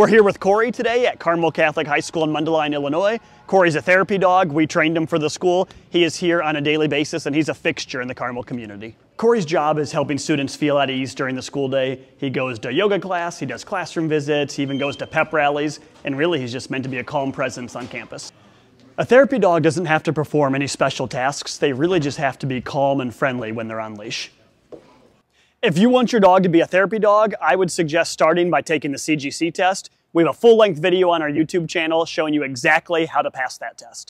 We're here with Corey today at Carmel Catholic High School in Mundelein, Illinois. Corey's a therapy dog. We trained him for the school. He is here on a daily basis, and he's a fixture in the Carmel community. Corey's job is helping students feel at ease during the school day. He goes to yoga class, he does classroom visits, he even goes to pep rallies, and really he's just meant to be a calm presence on campus. A therapy dog doesn't have to perform any special tasks. They really just have to be calm and friendly when they're on leash. If you want your dog to be a therapy dog, I would suggest starting by taking the CGC test. We have a full-length video on our YouTube channel showing you exactly how to pass that test.